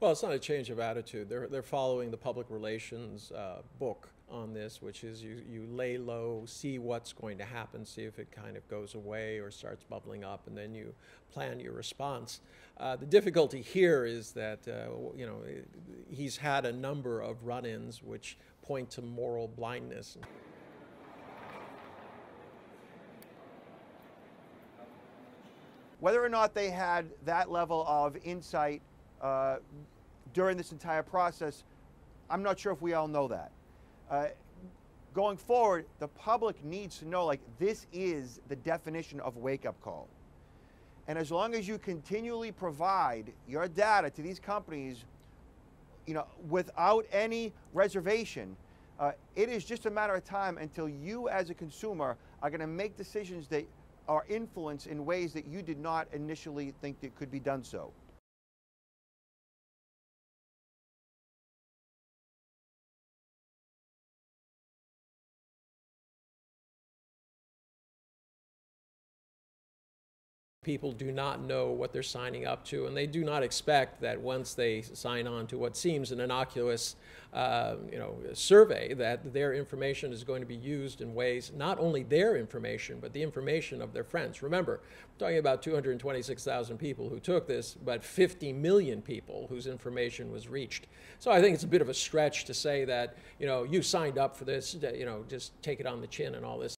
Well, it's not a change of attitude. They're following the public relations book on this, which is you lay low, see what's going to happen, see if it kind of goes away or starts bubbling up, and then you plan your response. The difficulty here is that he's had a number of run-ins which point to moral blindness. Whether or not they had that level of insight during this entire process, I'm not sure if we all know that. Going forward, the public needs to know, like, this is the definition of wake-up call. And as long as you continually provide your data to these companies, without any reservation, it is just a matter of time until you as a consumer are going to make decisions that are influenced in ways that you did not initially think that could be done so. People do not know what they're signing up to, and they do not expect that once they sign on to what seems an innocuous survey, that their information is going to be used in ways, not only their information, but the information of their friends. Remember, we're talking about 226,000 people who took this, but 50 million people whose information was reached. So I think it's a bit of a stretch to say that, you signed up for this, just take it on the chin and all this.